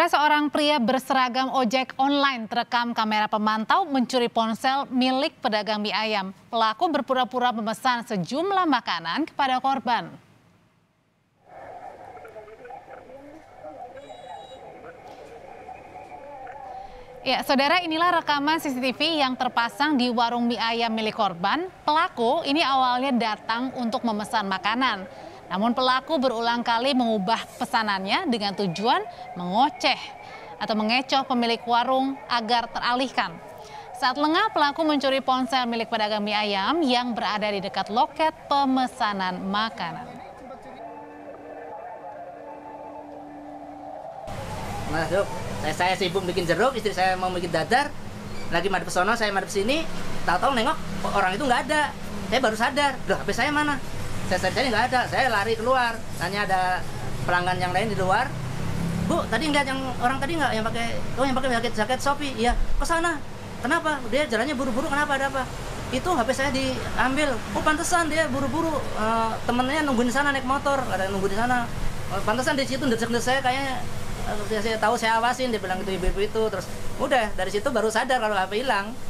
Saudara, seorang pria berseragam ojek online terekam kamera pemantau mencuri ponsel milik pedagang mie ayam. Pelaku berpura-pura memesan sejumlah makanan kepada korban. Ya, saudara, inilah rekaman CCTV yang terpasang di warung mie ayam milik korban. Pelaku ini awalnya datang untuk memesan makanan. Namun pelaku berulang kali mengubah pesanannya dengan tujuan mengoceh atau mengecoh pemilik warung agar teralihkan. Saat lengah, pelaku mencuri ponsel milik pedagang mie ayam yang berada di dekat loket pemesanan makanan. Masuk, saya sibuk bikin jeruk, istri saya mau bikin dadar. Lagi madep sono, saya madep sini, tahu-tahu nengok orang itu nggak ada. Saya baru sadar, loh HP saya mana? Saya cari nggak ada, saya lari keluar. Tanya ada pelanggan yang lain di luar. Bu, tadi ngeliat yang orang tadi nggak yang pakai, oh yang pakai jaket Shopee, iya. Ke sana, kenapa? Dia jalannya buru-buru, kenapa? Ada apa? Itu HP saya diambil. Oh pantesan dia buru-buru, temennya nungguin di sana naik motor, ada yang nunggu di sana. Pantesan di situ ndesek-ndesek saya kayaknya, saya tahu saya awasin, dia bilang gitu ibu-ibu itu. Terus udah dari situ baru sadar kalau HP hilang.